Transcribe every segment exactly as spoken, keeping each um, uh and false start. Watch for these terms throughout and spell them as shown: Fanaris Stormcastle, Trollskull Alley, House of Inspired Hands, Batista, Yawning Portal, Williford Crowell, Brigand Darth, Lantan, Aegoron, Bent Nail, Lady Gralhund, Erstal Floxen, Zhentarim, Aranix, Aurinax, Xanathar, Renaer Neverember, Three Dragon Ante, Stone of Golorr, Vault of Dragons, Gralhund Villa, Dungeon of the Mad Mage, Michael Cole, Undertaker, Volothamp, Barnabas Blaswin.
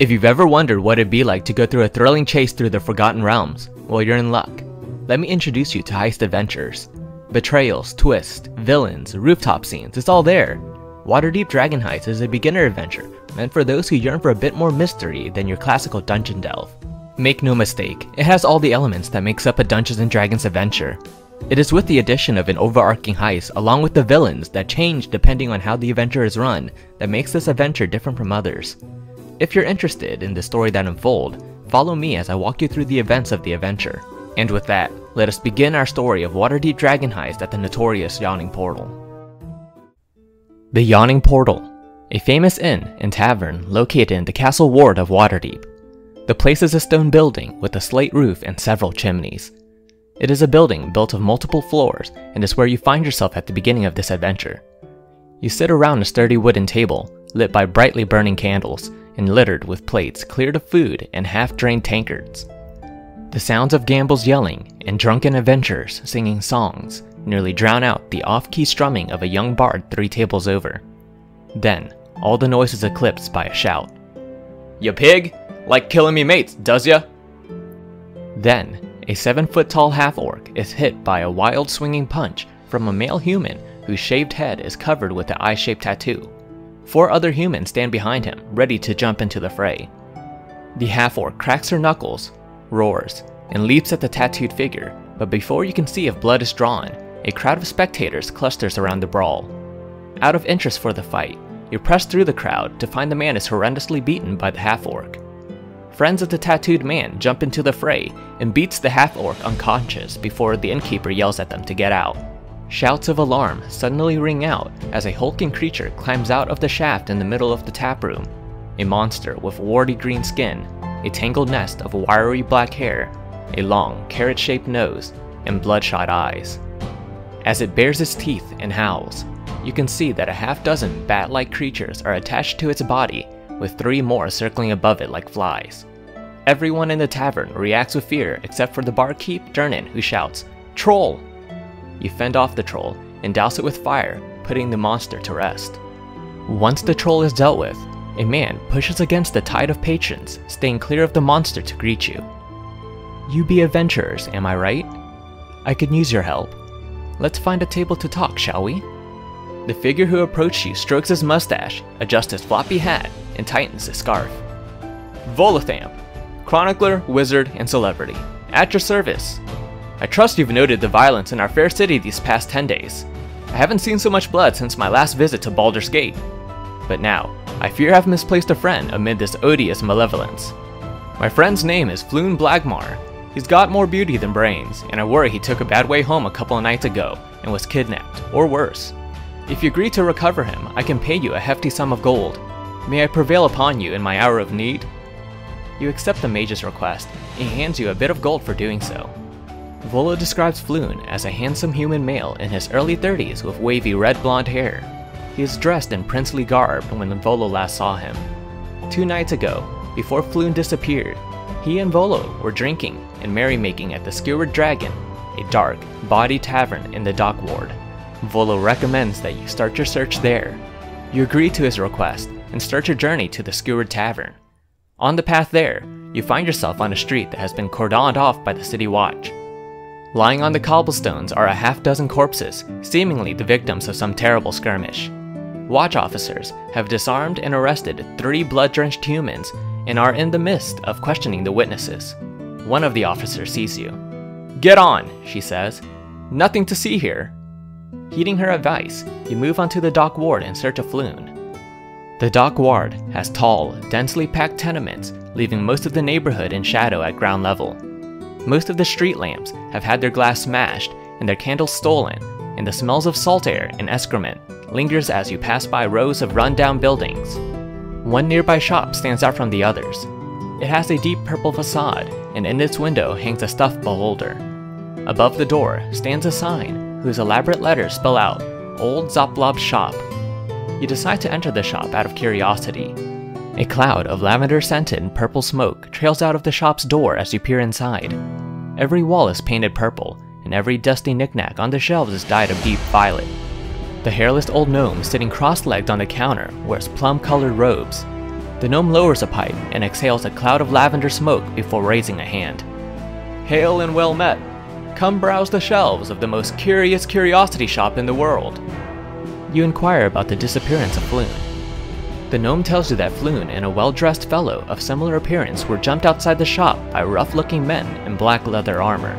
If you've ever wondered what it'd be like to go through a thrilling chase through the Forgotten Realms, well, you're in luck. Let me introduce you to heist adventures. Betrayals, twists, villains, rooftop scenes, it's all there. Waterdeep Dragon Heist is a beginner adventure meant for those who yearn for a bit more mystery than your classical dungeon delve. Make no mistake, it has all the elements that makes up a Dungeons and Dragons adventure. It is with the addition of an overarching heist along with the villains that change depending on how the adventure is run that makes this adventure different from others. If you're interested in the story that unfolds, follow me as I walk you through the events of the adventure. And with that, let us begin our story of Waterdeep Dragon Heist at the notorious Yawning Portal. The Yawning Portal, a famous inn and tavern located in the castle ward of Waterdeep. The place is a stone building with a slate roof and several chimneys. It is a building built of multiple floors and is where you find yourself at the beginning of this adventure. You sit around a sturdy wooden table, lit by brightly burning candles, and littered with plates cleared of food and half-drained tankards. The sounds of gamblers yelling and drunken adventurers singing songs nearly drown out the off-key strumming of a young bard three tables over. Then, all the noise is eclipsed by a shout. "Ya pig! Like killing me mates, does ya?" Then, a seven-foot-tall half-orc is hit by a wild swinging punch from a male human whose shaved head is covered with an eye-shaped tattoo. Four other humans stand behind him, ready to jump into the fray. The half-orc cracks her knuckles, roars, and leaps at the tattooed figure, but before you can see if blood is drawn, a crowd of spectators clusters around the brawl. Out of interest for the fight, you press through the crowd to find the man is horrendously beaten by the half-orc. Friends of the tattooed man jump into the fray and beats the half-orc unconscious before the innkeeper yells at them to get out. Shouts of alarm suddenly ring out as a hulking creature climbs out of the shaft in the middle of the taproom. A monster with warty green skin, a tangled nest of wiry black hair, a long, carrot-shaped nose, and bloodshot eyes. As it bares its teeth and howls, you can see that a half-dozen bat-like creatures are attached to its body, with three more circling above it like flies. Everyone in the tavern reacts with fear except for the barkeep, Dernan, who shouts, "Troll!" You fend off the troll and douse it with fire, putting the monster to rest. Once the troll is dealt with, a man pushes against the tide of patrons, staying clear of the monster to greet you. "You be adventurers, am I right? I could use your help. Let's find a table to talk, shall we?" The figure who approached you strokes his mustache, adjusts his floppy hat, and tightens his scarf. "Volothamp, chronicler, wizard, and celebrity, at your service. I trust you've noted the violence in our fair city these past ten days. I haven't seen so much blood since my last visit to Baldur's Gate. But now, I fear I've misplaced a friend amid this odious malevolence. My friend's name is Floon Blagmar. He's got more beauty than brains, and I worry he took a bad way home a couple of nights ago and was kidnapped, or worse. If you agree to recover him, I can pay you a hefty sum of gold. May I prevail upon you in my hour of need?" You accept the mage's request, and he hands you a bit of gold for doing so. Volo describes Floon as a handsome human male in his early thirties with wavy red blonde hair. He is dressed in princely garb when Volo last saw him. Two nights ago, before Floon disappeared, he and Volo were drinking and merrymaking at the Skewered Dragon, a dark, bawdy tavern in the dock ward. Volo recommends that you start your search there. You agree to his request and start your journey to the Skewered Tavern. On the path there, you find yourself on a street that has been cordoned off by the city watch. Lying on the cobblestones are a half dozen corpses, seemingly the victims of some terrible skirmish. Watch officers have disarmed and arrested three blood-drenched humans and are in the midst of questioning the witnesses. One of the officers sees you. "Get on," she says. "Nothing to see here." Heeding her advice, you move onto the dock ward in search of Floon. The dock ward has tall, densely packed tenements, leaving most of the neighborhood in shadow at ground level. Most of the street lamps have had their glass smashed and their candles stolen, and the smells of salt air and excrement lingers as you pass by rows of run-down buildings. One nearby shop stands out from the others. It has a deep purple facade, and in its window hangs a stuffed beholder. Above the door stands a sign whose elaborate letters spell out, "Old Zoplob's Shop." You decide to enter the shop out of curiosity. A cloud of lavender-scented purple smoke trails out of the shop's door as you peer inside. Every wall is painted purple, and every dusty knickknack on the shelves is dyed a deep violet. The hairless old gnome is sitting cross-legged on the counter wears plum-colored robes. The gnome lowers a pipe and exhales a cloud of lavender smoke before raising a hand. Hail and well met. Come browse the shelves of the most curious curiosity shop in the world. You inquire about the disappearance of Floon. The gnome tells you that Floon and a well-dressed fellow of similar appearance were jumped outside the shop by rough-looking men in black leather armor.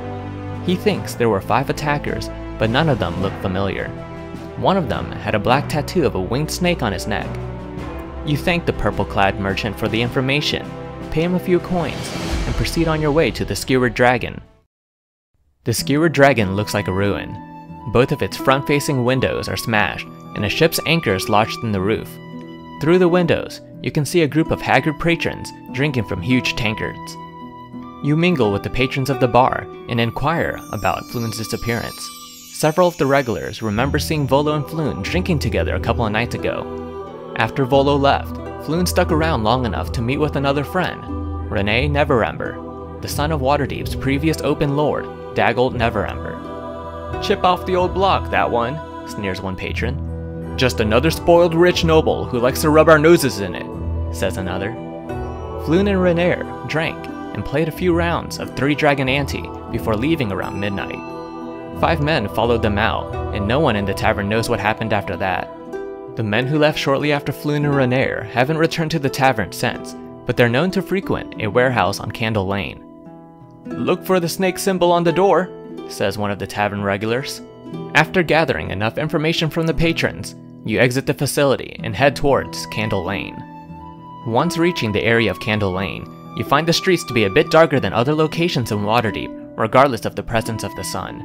He thinks there were five attackers, but none of them looked familiar. One of them had a black tattoo of a winged snake on his neck. You thank the purple-clad merchant for the information, pay him a few coins, and proceed on your way to the Skewered Dragon. The Skewered Dragon looks like a ruin. Both of its front-facing windows are smashed, and a ship's anchor is lodged in the roof. Through the windows, you can see a group of haggard patrons drinking from huge tankards. You mingle with the patrons of the bar and inquire about Floon's disappearance. Several of the regulars remember seeing Volo and Floon drinking together a couple of nights ago. After Volo left, Floon stuck around long enough to meet with another friend, Renaer Neverember, the son of Waterdeep's previous open lord, Dagult Neverember. "Chip off the old block, that one," sneers one patron. "Just another spoiled rich noble who likes to rub our noses in it," says another. Floon and Renaer drank and played a few rounds of Three Dragon Ante before leaving around midnight. Five men followed them out, and no one in the tavern knows what happened after that. The men who left shortly after Floon and Renaer haven't returned to the tavern since, but they're known to frequent a warehouse on Candle Lane. "Look for the snake symbol on the door," says one of the tavern regulars. After gathering enough information from the patrons, you exit the facility and head towards Candle Lane. Once reaching the area of Candle Lane, you find the streets to be a bit darker than other locations in Waterdeep, regardless of the presence of the sun.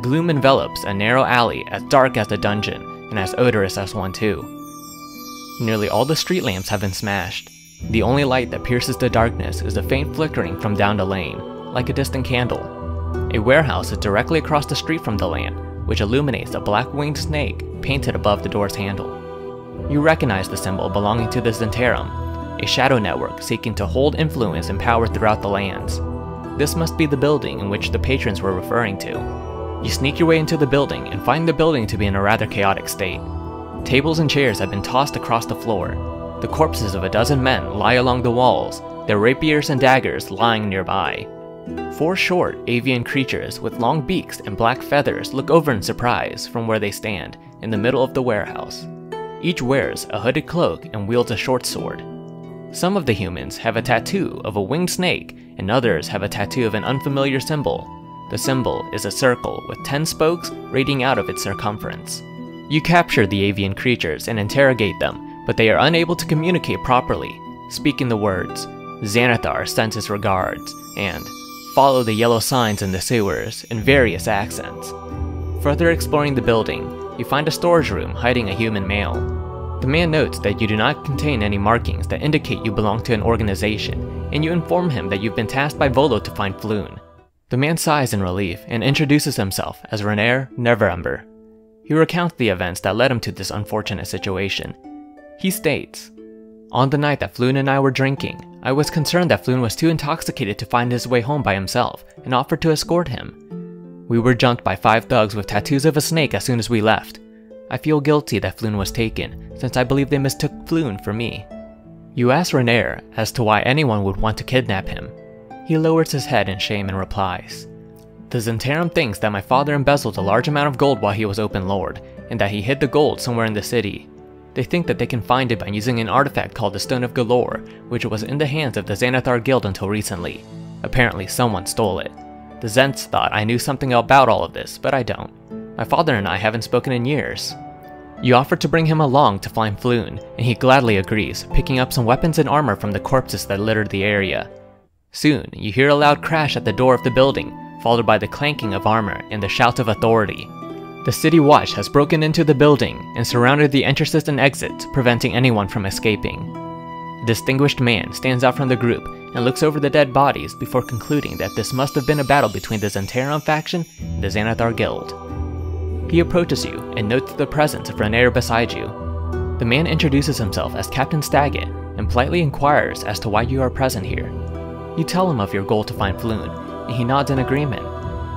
Gloom envelops a narrow alley as dark as a dungeon, and as odorous as one too. Nearly all the street lamps have been smashed. The only light that pierces the darkness is a faint flickering from down the lane, like a distant candle. A warehouse is directly across the street from the lamp, which illuminates a black-winged snake painted above the door's handle. You recognize the symbol belonging to the Zhentarim, a shadow network seeking to hold influence and power throughout the lands. This must be the building in which the patrons were referring to. You sneak your way into the building and find the building to be in a rather chaotic state. Tables and chairs have been tossed across the floor. The corpses of a dozen men lie along the walls, their rapiers and daggers lying nearby. Four short, avian creatures with long beaks and black feathers look over in surprise from where they stand in the middle of the warehouse. Each wears a hooded cloak and wields a short sword. Some of the humans have a tattoo of a winged snake, and others have a tattoo of an unfamiliar symbol. The symbol is a circle with ten spokes radiating out of its circumference. You capture the avian creatures and interrogate them, but they are unable to communicate properly, speaking the words, "Xanathar sends his regards," and "Follow the yellow signs in the sewers," in various accents. Further exploring the building, you find a storage room hiding a human male. The man notes that you do not contain any markings that indicate you belong to an organization, and you inform him that you've been tasked by Volo to find Floon. The man sighs in relief and introduces himself as Renaer Neverember. He recounts the events that led him to this unfortunate situation. He states, "On the night that Floon and I were drinking, I was concerned that Floon was too intoxicated to find his way home by himself and offered to escort him. We were jumped by five thugs with tattoos of a snake as soon as we left. I feel guilty that Floon was taken, since I believe they mistook Floon for me." You ask Renaer as to why anyone would want to kidnap him. He lowers his head in shame and replies, "The Zhentarim thinks that my father embezzled a large amount of gold while he was open lord, and that he hid the gold somewhere in the city. They think that they can find it by using an artifact called the Stone of Golorr, which was in the hands of the Xanathar guild until recently. Apparently someone stole it. The Zents thought I knew something about all of this, but I don't. My father and I haven't spoken in years." You offer to bring him along to find Floon, and he gladly agrees, picking up some weapons and armor from the corpses that littered the area. Soon, you hear a loud crash at the door of the building, followed by the clanking of armor and the shouts of authority. The City Watch has broken into the building and surrounded the entrances and exits, preventing anyone from escaping. The distinguished man stands out from the group and looks over the dead bodies before concluding that this must have been a battle between the Zhentarim faction and the Xanathar Guild. He approaches you and notes the presence of Renaer beside you. The man introduces himself as Captain Staggett and politely inquires as to why you are present here. You tell him of your goal to find Floon, and he nods in agreement.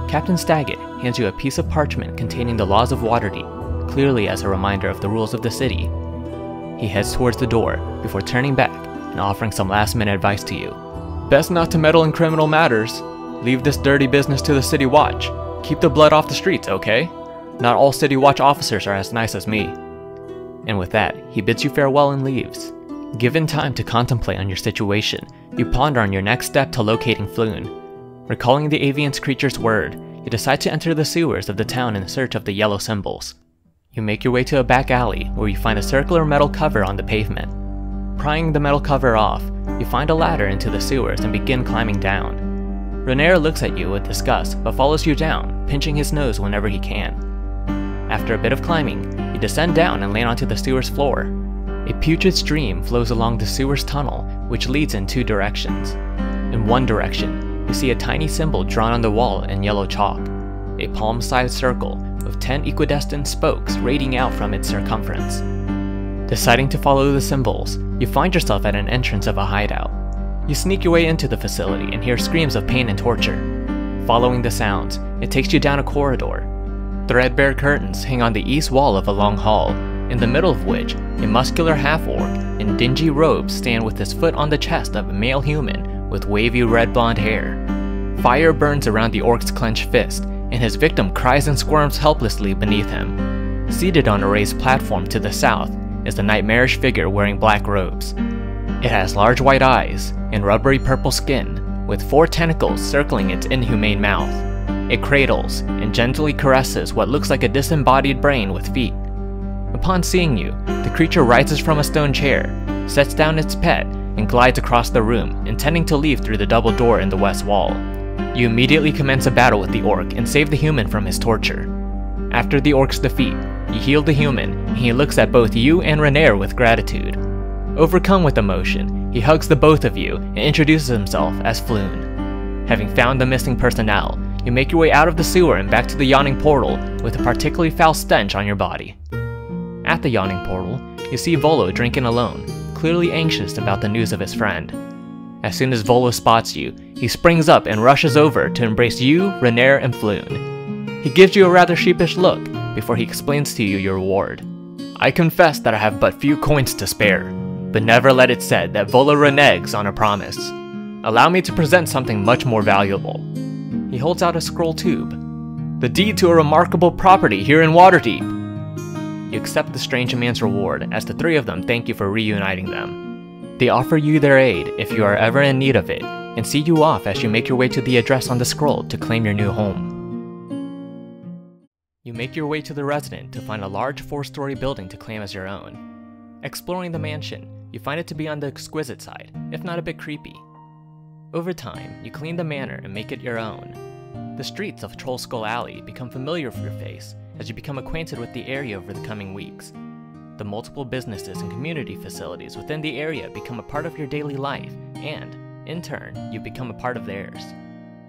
Captain Staggett hands you a piece of parchment containing the laws of Waterdeep, clearly as a reminder of the rules of the city. He heads towards the door before turning back and offering some last-minute advice to you. Best not to meddle in criminal matters. Leave this dirty business to the City Watch. Keep the blood off the streets, okay? Not all City Watch officers are as nice as me. And with that, he bids you farewell and leaves. Given time to contemplate on your situation, you ponder on your next step to locating Floon. Recalling the avian's creature's word, you decide to enter the sewers of the town in search of the yellow symbols. You make your way to a back alley where you find a circular metal cover on the pavement. Prying the metal cover off, you find a ladder into the sewers and begin climbing down. Renaer looks at you with disgust but follows you down, pinching his nose whenever he can. After a bit of climbing, you descend down and land onto the sewer's floor. A putrid stream flows along the sewer's tunnel, which leads in two directions. In one direction, you see a tiny symbol drawn on the wall in yellow chalk, a palm-sized circle with ten equidistant spokes radiating out from its circumference. Deciding to follow the symbols, you find yourself at an entrance of a hideout. You sneak your way into the facility and hear screams of pain and torture. Following the sounds, it takes you down a corridor. Threadbare curtains hang on the east wall of a long hall, in the middle of which a muscular half-orc in dingy robes stand with his foot on the chest of a male human with wavy red blonde hair. Fire burns around the orc's clenched fist, and his victim cries and squirms helplessly beneath him. Seated on a raised platform to the south is the nightmarish figure wearing black robes. It has large white eyes and rubbery purple skin, with four tentacles circling its inhumane mouth. It cradles and gently caresses what looks like a disembodied brain with feet. Upon seeing you, the creature rises from a stone chair, sets down its pet, and glides across the room, intending to leave through the double door in the west wall. You immediately commence a battle with the orc and save the human from his torture. After the orc's defeat, you heal the human, and he looks at both you and Renaer with gratitude. Overcome with emotion, he hugs the both of you and introduces himself as Floon. Having found the missing personnel, you make your way out of the sewer and back to the Yawning Portal with a particularly foul stench on your body. At the Yawning Portal, you see Volo drinking alone, clearly anxious about the news of his friend. As soon as Volo spots you, he springs up and rushes over to embrace you, Renaer, and Floon. He gives you a rather sheepish look before he explains to you your reward. I confess that I have but few coins to spare, but never let it said that Volo reneges on a promise. Allow me to present something much more valuable. He holds out a scroll tube. The deed to a remarkable property here in Waterdeep. You accept the strange man's reward as the three of them thank you for reuniting them. They offer you their aid if you are ever in need of it, and see you off as you make your way to the address on the scroll to claim your new home. You make your way to the resident to find a large four-story building to claim as your own. Exploring the mansion, you find it to be on the exquisite side, if not a bit creepy. Over time, you clean the manor and make it your own. The streets of Trollskull Alley become familiar for your face, as you become acquainted with the area over the coming weeks. The multiple businesses and community facilities within the area become a part of your daily life, and, in turn, you become a part of theirs.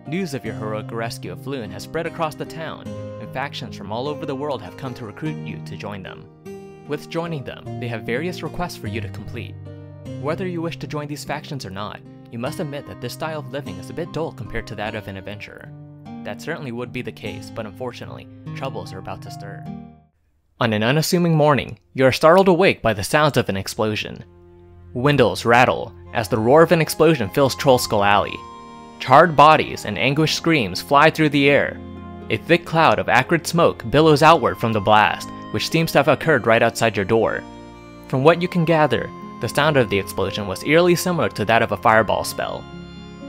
News of your heroic rescue of Floon has spread across the town, and factions from all over the world have come to recruit you to join them. With joining them, they have various requests for you to complete. Whether you wish to join these factions or not, you must admit that this style of living is a bit dull compared to that of an adventurer. That certainly would be the case, but unfortunately, troubles are about to stir. On an unassuming morning, you are startled awake by the sounds of an explosion. Windows rattle as the roar of an explosion fills Trollskull Alley. Charred bodies and anguished screams fly through the air. A thick cloud of acrid smoke billows outward from the blast, which seems to have occurred right outside your door. From what you can gather, the sound of the explosion was eerily similar to that of a fireball spell.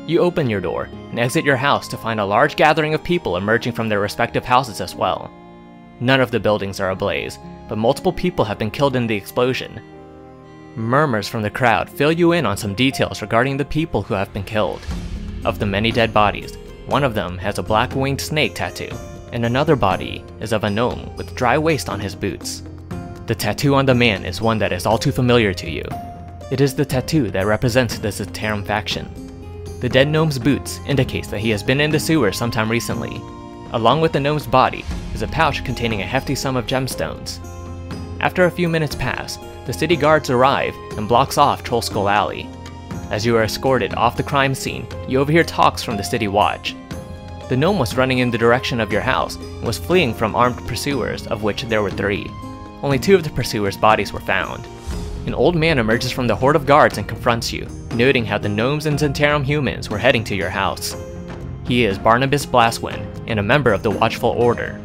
You open your door and exit your house to find a large gathering of people emerging from their respective houses as well. None of the buildings are ablaze, but multiple people have been killed in the explosion. Murmurs from the crowd fill you in on some details regarding the people who have been killed. Of the many dead bodies, one of them has a black winged snake tattoo, and another body is of a gnome with dry waste on his boots. The tattoo on the man is one that is all too familiar to you. It is the tattoo that represents the Zhentarim faction. The dead gnome's boots indicates that he has been in the sewer sometime recently. Along with the gnome's body is a pouch containing a hefty sum of gemstones. After a few minutes pass, the city guards arrive and blocks off Trollskull Alley. As you are escorted off the crime scene, you overhear talks from the city watch. The gnome was running in the direction of your house and was fleeing from armed pursuers, of which there were three. Only two of the pursuers' bodies were found. An old man emerges from the horde of guards and confronts you, noting how the gnomes and Zhentarim humans were heading to your house. He is Barnabas Blaswin, and a member of the Watchful Order.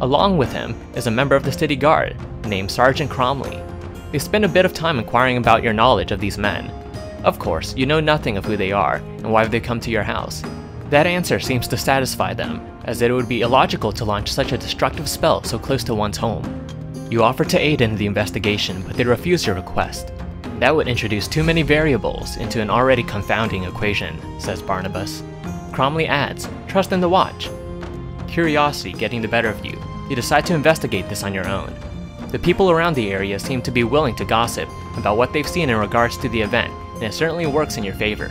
Along with him is a member of the city guard, named Sergeant Cromley. They spend a bit of time inquiring about your knowledge of these men. Of course, you know nothing of who they are and why they come to your house. That answer seems to satisfy them, as it would be illogical to launch such a destructive spell so close to one's home. You offer to aid in the investigation, but they refuse your request. That would introduce too many variables into an already confounding equation, says Barnabas. Cromley adds, trust in the watch. Curiosity getting the better of you, you decide to investigate this on your own. The people around the area seem to be willing to gossip about what they've seen in regards to the event, and it certainly works in your favor.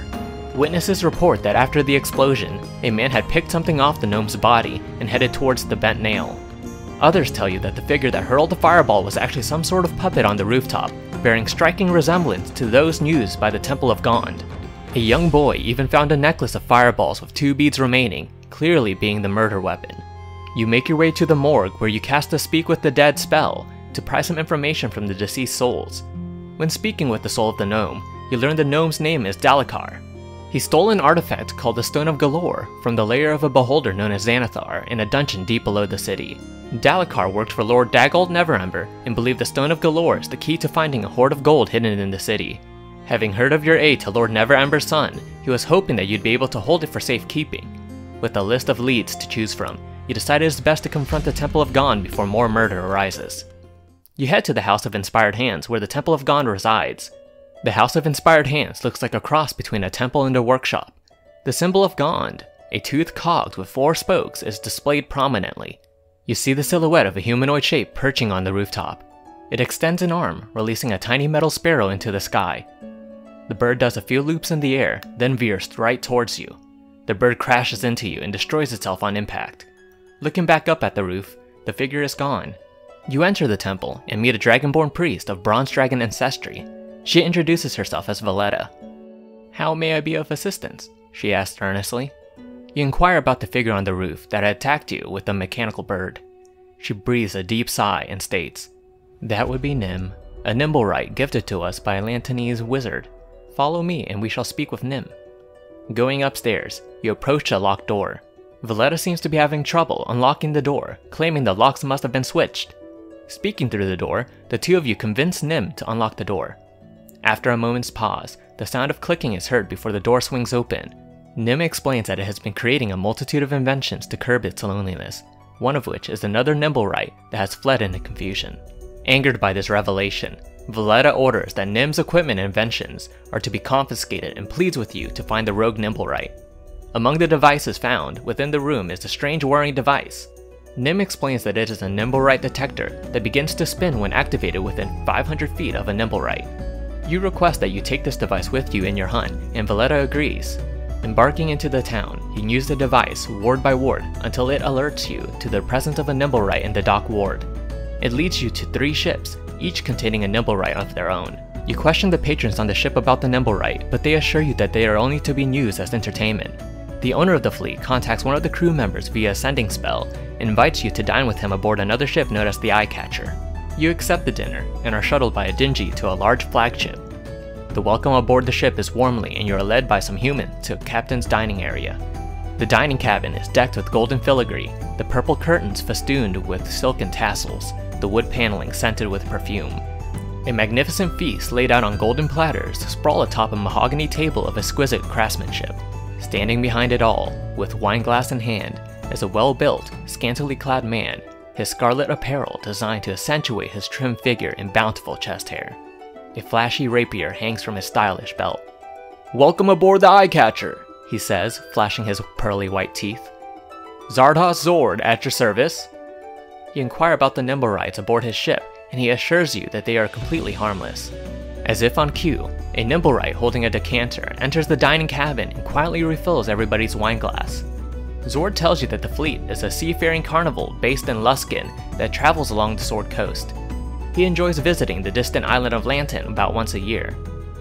Witnesses report that after the explosion, a man had picked something off the gnome's body and headed towards the bent nail. Others tell you that the figure that hurled the fireball was actually some sort of puppet on the rooftop, bearing striking resemblance to those used by the Temple of Gond. A young boy even found a necklace of fireballs with two beads remaining, clearly being the murder weapon. You make your way to the morgue where you cast the Speak with the Dead spell to pry some information from the deceased souls. When speaking with the soul of the gnome, you learn the gnome's name is Dalakar. He stole an artifact called the Stone of Golorr from the lair of a beholder known as Xanathar in a dungeon deep below the city. Dalakar worked for Lord Dagult Neverember and believed the Stone of Golorr is the key to finding a hoard of gold hidden in the city. Having heard of your aid to Lord Neverember's son, he was hoping that you'd be able to hold it for safekeeping. With a list of leads to choose from, you decide it is best to confront the Temple of Gond before more murder arises. You head to the House of Inspired Hands where the Temple of Gond resides. The House of Inspired Hands looks like a cross between a temple and a workshop. The symbol of Gond, a tooth cogged with four spokes, is displayed prominently. You see the silhouette of a humanoid shape perching on the rooftop. It extends an arm, releasing a tiny metal sparrow into the sky. The bird does a few loops in the air, then veers right towards you. The bird crashes into you and destroys itself on impact. Looking back up at the roof, the figure is gone. You enter the temple and meet a dragonborn priest of Bronze Dragon ancestry. She introduces herself as Valetta. "How may I be of assistance?" she asks earnestly. You inquire about the figure on the roof that had attacked you with the mechanical bird. She breathes a deep sigh and states, "That would be Nim, a Nimblewright gifted to us by a Lantanese wizard. Follow me and we shall speak with Nim." Going upstairs, you approach a locked door. Valetta seems to be having trouble unlocking the door, claiming the locks must have been switched. Speaking through the door, the two of you convince Nim to unlock the door. After a moment's pause, the sound of clicking is heard before the door swings open. Nim explains that it has been creating a multitude of inventions to curb its loneliness, one of which is another Nimblewright that has fled into confusion. Angered by this revelation, Valetta orders that Nim's equipment and inventions are to be confiscated and pleads with you to find the rogue Nimblewright. Among the devices found within the room is the strange whirring device. Nim explains that it is a Nimblewright detector that begins to spin when activated within five hundred feet of a Nimblewright. You request that you take this device with you in your hunt, and Valetta agrees. Embarking into the town, you use the device ward by ward until it alerts you to the presence of a Nimblewright in the dock ward. It leads you to three ships, each containing a Nimblewright of their own. You question the patrons on the ship about the Nimblewright, but they assure you that they are only to be used as entertainment. The owner of the fleet contacts one of the crew members via a sending spell and invites you to dine with him aboard another ship known as the Eyecatcher. You accept the dinner and are shuttled by a dinghy to a large flagship. The welcome aboard the ship is warmly and you are led by some humans to a captain's dining area. The dining cabin is decked with golden filigree, the purple curtains festooned with silken tassels, the wood paneling scented with perfume. A magnificent feast laid out on golden platters sprawl atop a mahogany table of exquisite craftsmanship. Standing behind it all, with wineglass in hand, is a well-built, scantily clad man, his scarlet apparel designed to accentuate his trim figure and bountiful chest hair. A flashy rapier hangs from his stylish belt. "Welcome aboard the Eyecatcher," he says, flashing his pearly white teeth. "Zardas Zord at your service." You inquire about the Nimblewrights aboard his ship, and he assures you that they are completely harmless. As if on cue, a Nimblewright holding a decanter enters the dining cabin and quietly refills everybody's wineglass. Zord tells you that the fleet is a seafaring carnival based in Luskin that travels along the Sword Coast. He enjoys visiting the distant island of Lantan about once a year.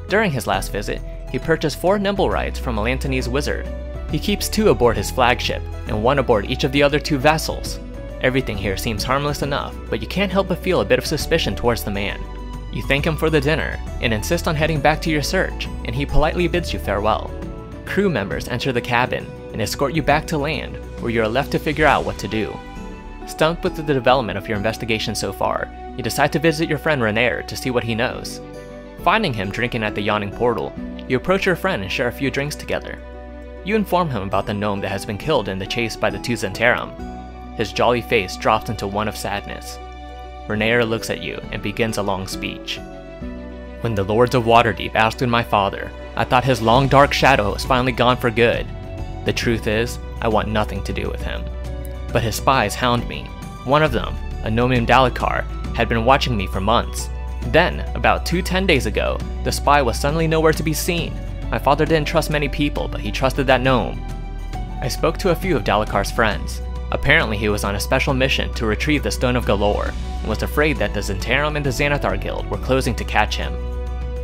During his last visit, he purchased four Nimblewrights from a Lantanese wizard. He keeps two aboard his flagship and one aboard each of the other two vessels. Everything here seems harmless enough, but you can't help but feel a bit of suspicion towards the man. You thank him for the dinner, and insist on heading back to your search, and he politely bids you farewell. Crew members enter the cabin, and escort you back to land, where you are left to figure out what to do. Stumped with the development of your investigation so far, you decide to visit your friend Renaer to see what he knows. Finding him drinking at the Yawning Portal, you approach your friend and share a few drinks together. You inform him about the gnome that has been killed in the chase by the two Zhentarim. His jolly face drops into one of sadness. Renaer looks at you and begins a long speech. When the lords of Waterdeep ousted my father, I thought his long dark shadow was finally gone for good. The truth is, I want nothing to do with him. But his spies hound me. One of them, a gnome named Dalakar, had been watching me for months. Then, about two ten days ago, the spy was suddenly nowhere to be seen. My father didn't trust many people, but he trusted that gnome. I spoke to a few of Dalakar's friends. Apparently he was on a special mission to retrieve the Stone of Golorr, and was afraid that the Zhentarim and the Xanathar Guild were closing to catch him.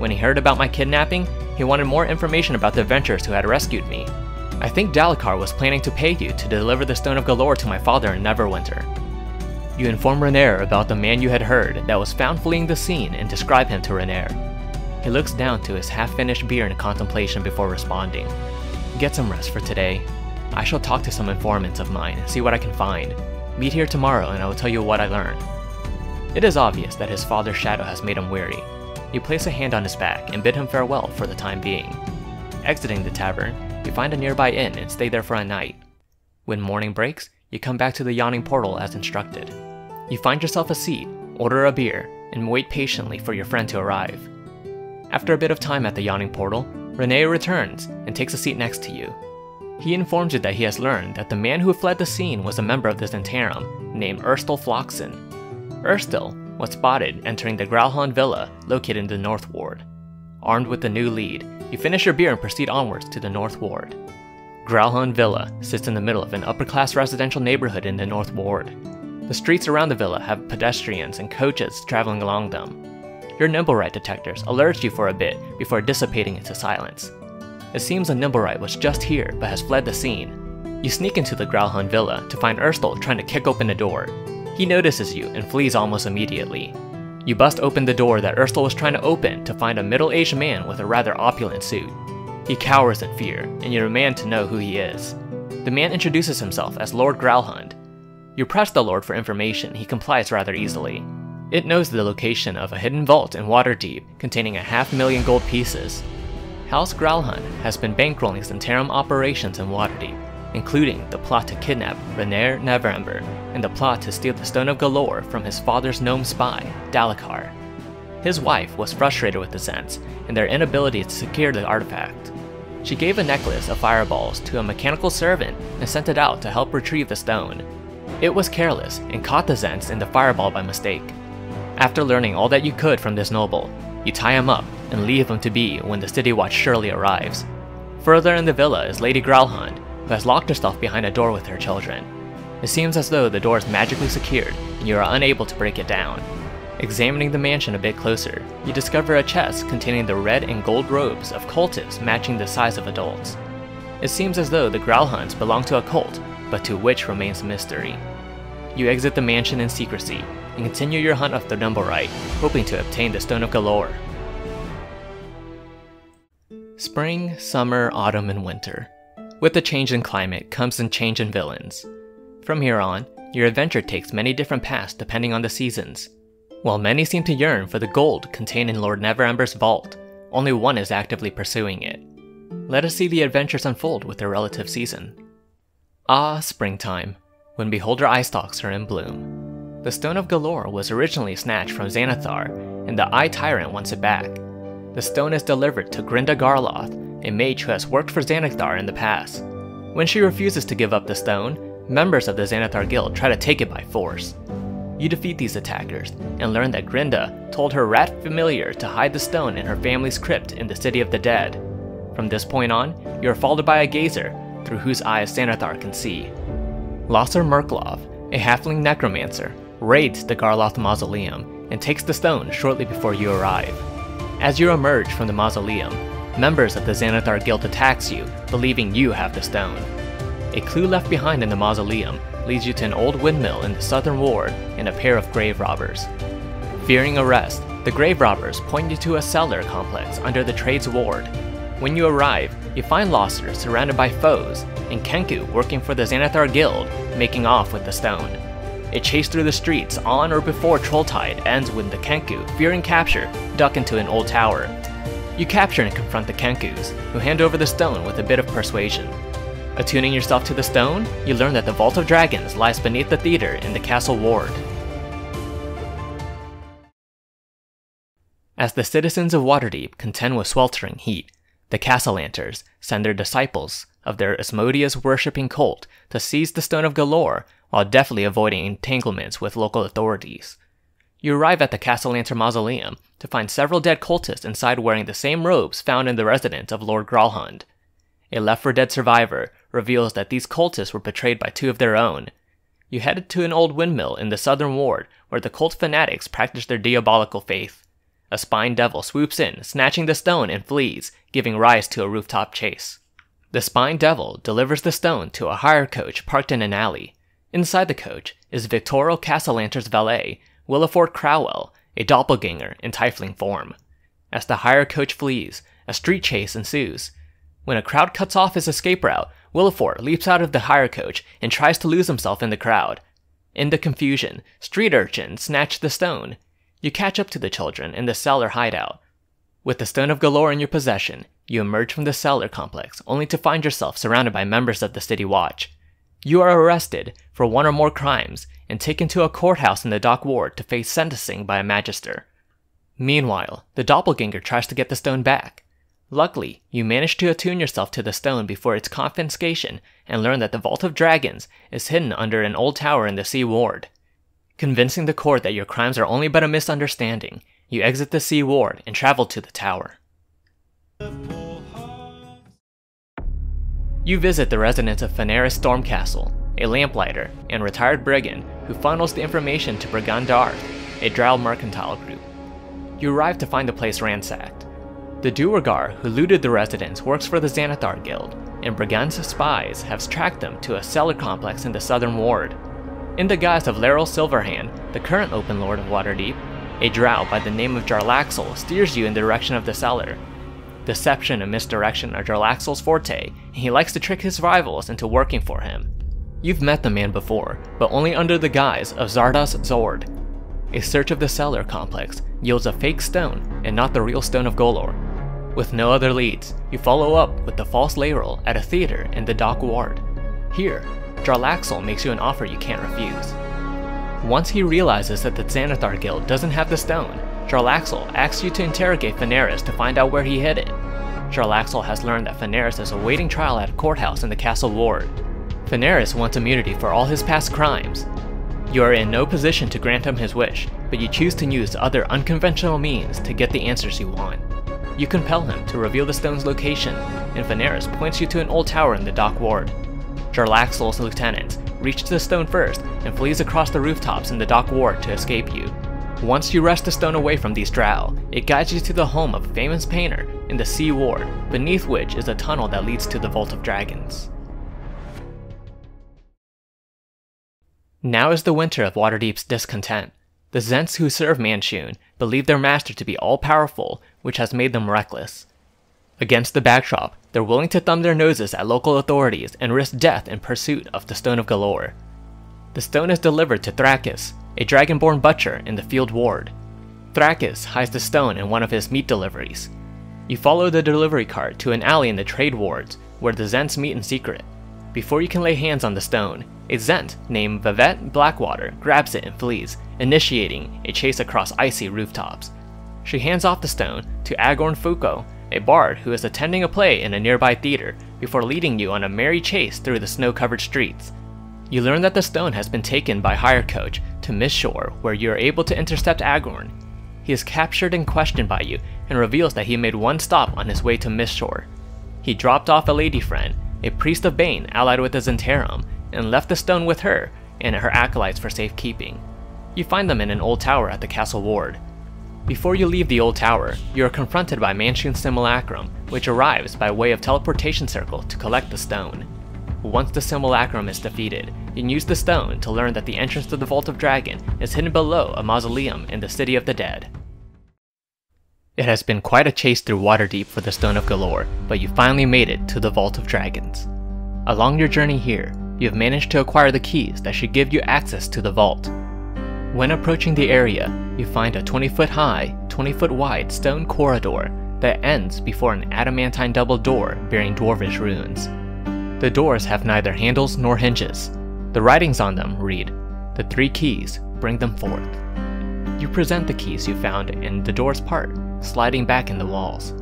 When he heard about my kidnapping, he wanted more information about the adventurers who had rescued me. I think Dalakar was planning to pay you to deliver the Stone of Golorr to my father in Neverwinter. You inform Renaer about the man you had heard that was found fleeing the scene and describe him to Renaer. He looks down to his half-finished beer in contemplation before responding. Get some rest for today. I shall talk to some informants of mine and see what I can find. Meet here tomorrow and I will tell you what I learned. It is obvious that his father's shadow has made him weary. You place a hand on his back and bid him farewell for the time being. Exiting the tavern, you find a nearby inn and stay there for a night. When morning breaks, you come back to the Yawning Portal as instructed. You find yourself a seat, order a beer, and wait patiently for your friend to arrive. After a bit of time at the Yawning Portal, Renaer returns and takes a seat next to you. He informs you that he has learned that the man who fled the scene was a member of the Zhentarim named Erstal Floxen. Erstal was spotted entering the Gralhund Villa located in the North Ward. Armed with the new lead, you finish your beer and proceed onwards to the North Ward. Gralhund Villa sits in the middle of an upper-class residential neighborhood in the North Ward. The streets around the villa have pedestrians and coaches traveling along them. Your Nimblewright detectors alert you for a bit before dissipating into silence. It seems a Nimblewright was just here but has fled the scene. You sneak into the Gralhund Villa to find Erstal trying to kick open a door. He notices you and flees almost immediately. You bust open the door that Erstal was trying to open to find a middle-aged man with a rather opulent suit. He cowers in fear, and you demand to know who he is. The man introduces himself as Lord Gralhund. You press the Lord for information, he complies rather easily. It knows the location of a hidden vault in Waterdeep containing a half million gold pieces. House Gralhund has been bankrolling Zhentarim operations in Waterdeep, including the plot to kidnap Renaer Neverember and the plot to steal the Stone of Golorr from his father's gnome spy, Dalakar. His wife was frustrated with the Zhents and their inability to secure the artifact. She gave a necklace of fireballs to a mechanical servant and sent it out to help retrieve the stone. It was careless and caught the Zhents in the fireball by mistake. After learning all that you could from this noble, you tie him up and leave him to be when the City Watch surely arrives. Further in the villa is Lady Gralhund, who has locked herself behind a door with her children. It seems as though the door is magically secured and you are unable to break it down. Examining the mansion a bit closer, you discover a chest containing the red and gold robes of cultists matching the size of adults. It seems as though the Gralhunds belong to a cult, but to which remains a mystery. You exit the mansion in secrecy, and continue your hunt of the Nimblewright, hoping to obtain the Stone of Golorr. Spring, summer, autumn, and winter. With the change in climate comes a change in villains. From here on, your adventure takes many different paths depending on the seasons. While many seem to yearn for the gold contained in Lord Neverember's vault, only one is actively pursuing it. Let us see the adventures unfold with their relative season. Ah, springtime, when beholder eye stalks are in bloom. The Stone of Golorr was originally snatched from Xanathar, and the Eye Tyrant wants it back. The stone is delivered to Grinda Garloth, a mage who has worked for Xanathar in the past. When she refuses to give up the stone, members of the Xanathar Guild try to take it by force. You defeat these attackers, and learn that Grinda told her rat familiar to hide the stone in her family's crypt in the City of the Dead. From this point on, you are followed by a gazer, through whose eyes Xanathar can see. Lasser Merklov, a halfling necromancer, raids the Garloth mausoleum, and takes the stone shortly before you arrive. As you emerge from the mausoleum, members of the Xanathar Guild attacks you, believing you have the stone. A clue left behind in the mausoleum leads you to an old windmill in the southern ward and a pair of grave robbers. Fearing arrest, The grave robbers point you to a cellar complex under the Trades Ward. When you arrive, you find Lasser surrounded by foes, and Kenku working for the Xanathar Guild, making off with the stone. A chase through the streets on or before Trolltide ends when the Kenku, fearing capture, duck into an old tower. You capture and confront the Kenkus, who hand over the stone with a bit of persuasion. Attuning yourself to the stone, you learn that the Vault of Dragons lies beneath the theater in the castle ward. As the citizens of Waterdeep contend with sweltering heat, the Castellanters send their disciples of their Asmodeus-worshipping cult to seize the Stone of Golorr while deftly avoiding entanglements with local authorities. You arrive at the Castellanter Mausoleum to find several dead cultists inside wearing the same robes found in the residence of Lord Gralhund. A left four dead survivor reveals that these cultists were betrayed by two of their own. You headed to an old windmill in the southern ward where the cult fanatics practice their diabolical faith. A spine devil swoops in, snatching the stone and flees, giving rise to a rooftop chase. The spine devil delivers the stone to a hire coach parked in an alley. Inside the coach is Victoral Castellanter's valet, Williford Crowell, a doppelganger in tiefling form. As the hire coach flees, a street chase ensues. When a crowd cuts off his escape route, Williford leaps out of the hire coach and tries to lose himself in the crowd. In the confusion, street urchins snatch the stone. You catch up to the children in the cellar hideout. With the Stone of Golorr in your possession, you emerge from the cellar complex only to find yourself surrounded by members of the City Watch. You are arrested for one or more crimes and taken to a courthouse in the dock ward to face sentencing by a magister. Meanwhile, the doppelganger tries to get the stone back. Luckily, you manage to attune yourself to the stone before its confiscation and learn that the Vault of Dragons is hidden under an old tower in the Sea Ward. Convincing the court that your crimes are only but a misunderstanding, you exit the Sea Ward and travel to the tower. You visit the residence of Fanaris Stormcastle, a lamplighter and retired brigand who funnels the information to Brigand Darth, a drow mercantile group. You arrive to find the place ransacked. The Duergar who looted the residence works for the Xanathar Guild, and Brigand's spies have tracked them to a cellar complex in the southern ward. In the guise of Laeral Silverhand, the current open lord of Waterdeep, a drow by the name of Jarlaxle steers you in the direction of the cellar. Deception and misdirection are Jarlaxle's forte, and he likes to trick his rivals into working for him. You've met the man before, but only under the guise of Zardas Zord. A search of the cellar complex yields a fake stone and not the real Stone of Golorr. With no other leads, you follow up with the false Laeral at a theater in the dock ward. Here, Jarlaxle makes you an offer you can't refuse. Once he realizes that the Xanathar Guild doesn't have the stone, Jarlaxle asks you to interrogate Fanaris to find out where he hid it. Jarlaxle has learned that Fanaris is awaiting trial at a courthouse in the castle ward. Fanaris wants immunity for all his past crimes. You are in no position to grant him his wish, but you choose to use other unconventional means to get the answers you want. You compel him to reveal the stone's location, and Fanaris points you to an old tower in the dock ward. Jarlaxle's lieutenants reach the stone first and flees across the rooftops in the dock ward to escape you. Once you wrest the stone away from these drow, it guides you to the home of a famous painter in the Sea Ward, beneath which is a tunnel that leads to the Vault of Dragons. Now is the winter of Waterdeep's discontent. The Zents who serve Manchun believe their master to be all-powerful, which has made them reckless. Against the backdrop, they're willing to thumb their noses at local authorities and risk death in pursuit of the Stone of Golorr. The stone is delivered to Thrakis, a dragonborn butcher in the field ward. Thrakis hides the stone in one of his meat deliveries. You follow the delivery cart to an alley in the trade wards, where the Zents meet in secret. Before you can lay hands on the stone, a Zent named Vivette Blackwater grabs it and flees, initiating a chase across icy rooftops. She hands off the stone to Agorn Fuko, a bard who is attending a play in a nearby theater before leading you on a merry chase through the snow-covered streets. You learn that the stone has been taken by hire coach to Mistshore, where you are able to intercept Agorn. He is captured and questioned by you and reveals that he made one stop on his way to Mistshore. He dropped off a lady friend, a priest of Bane allied with the Zhentarim, and left the stone with her and her acolytes for safekeeping. You find them in an old tower at the castle ward. Before you leave the old tower, you are confronted by Manchun's simulacrum, which arrives by way of teleportation circle to collect the stone. Once the simulacrum is defeated, you use the stone to learn that the entrance to the Vault of Dragon is hidden below a mausoleum in the City of the Dead. It has been quite a chase through Waterdeep for the Stone of Golorr, but you finally made it to the Vault of Dragons. Along your journey here, you have managed to acquire the keys that should give you access to the vault. When approaching the area, you find a twenty foot high, twenty foot wide stone corridor that ends before an adamantine double door bearing dwarvish runes. The doors have neither handles nor hinges. The writings on them read, "The three keys, bring them forth." You present the keys you found and the doors part, sliding back in the walls.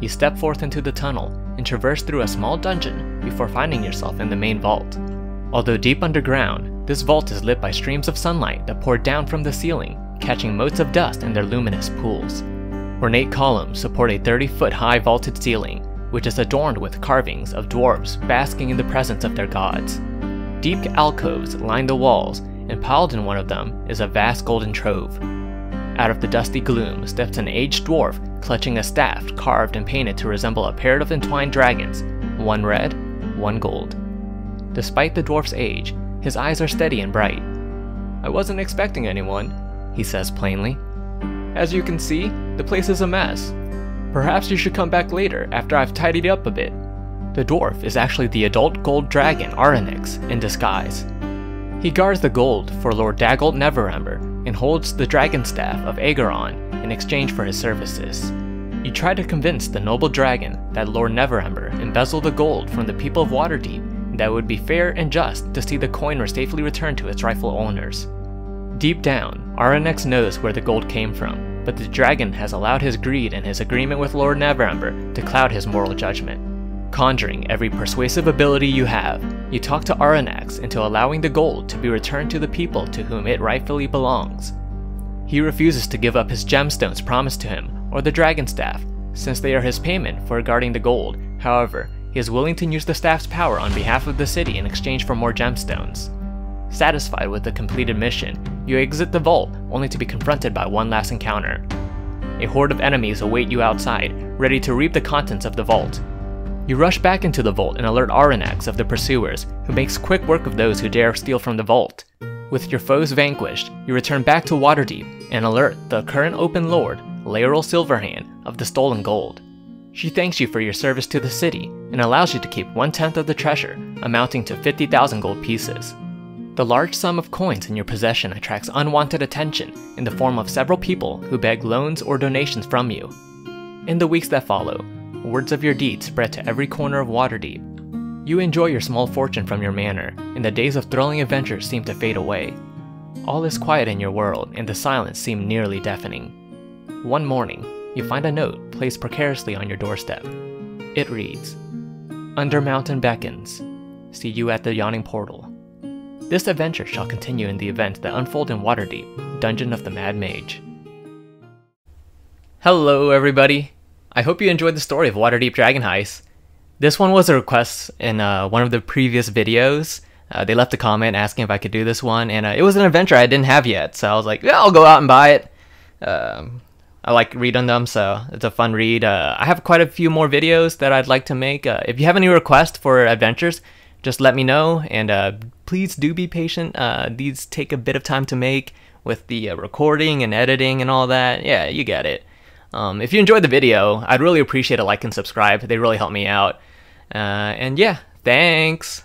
You step forth into the tunnel and traverse through a small dungeon before finding yourself in the main vault. Although deep underground, this vault is lit by streams of sunlight that pour down from the ceiling, catching motes of dust in their luminous pools. Ornate columns support a thirty foot high vaulted ceiling, which is adorned with carvings of dwarves basking in the presence of their gods. Deep alcoves line the walls, and piled in one of them is a vast golden trove. Out of the dusty gloom steps an aged dwarf clutching a staff carved and painted to resemble a pair of entwined dragons, one red, one gold. Despite the dwarf's age, his eyes are steady and bright. "I wasn't expecting anyone," he says plainly. "As you can see, the place is a mess. Perhaps you should come back later after I've tidied up a bit." The dwarf is actually the adult gold dragon Aranix in disguise. He guards the gold for Lord Dagult Neverember and holds the dragon staff of Aegoron in exchange for his services. You try to convince the noble dragon that Lord Neverember embezzled the gold from the people of Waterdeep and that it would be fair and just to see the coin safely returned to its rightful owners. Deep down, Aurinax knows where the gold came from, but the dragon has allowed his greed and his agreement with Lord Neverember to cloud his moral judgment. Conjuring every persuasive ability you have, you talk to Aurinax into allowing the gold to be returned to the people to whom it rightfully belongs. He refuses to give up his gemstones promised to him or the dragon staff, since they are his payment for guarding the gold. However, he is willing to use the staff's power on behalf of the city in exchange for more gemstones. Satisfied with the completed mission, you exit the vault only to be confronted by one last encounter. A horde of enemies await you outside, ready to reap the contents of the vault. You rush back into the vault and alert Aurinax of the pursuers, who makes quick work of those who dare steal from the vault. With your foes vanquished, you return back to Waterdeep and alert the current open lord, Laeral Silverhand, of the stolen gold. She thanks you for your service to the city and allows you to keep one-tenth of the treasure, amounting to fifty thousand gold pieces. The large sum of coins in your possession attracts unwanted attention in the form of several people who beg loans or donations from you. In the weeks that follow, words of your deed spread to every corner of Waterdeep. You enjoy your small fortune from your manor, and the days of thrilling adventures seem to fade away. All is quiet in your world, and the silence seems nearly deafening. One morning, you find a note placed precariously on your doorstep. It reads, "Under Mountain beckons. See you at the Yawning Portal." This adventure shall continue in the events that unfold in Waterdeep, Dungeon of the Mad Mage. Hello, everybody! I hope you enjoyed the story of Waterdeep Dragon Heist. This one was a request in uh, one of the previous videos. Uh, they left a comment asking if I could do this one, and uh, it was an adventure I didn't have yet, so I was like, yeah, I'll go out and buy it. Um, I like reading them, so it's a fun read. Uh, I have quite a few more videos that I'd like to make. Uh, if you have any requests for adventures, just let me know, and uh, please do be patient. Uh, these take a bit of time to make with the uh, recording and editing and all that. Yeah, you get it. Um, if you enjoyed the video, I'd really appreciate a like and subscribe. They really help me out. Uh, and yeah, thanks!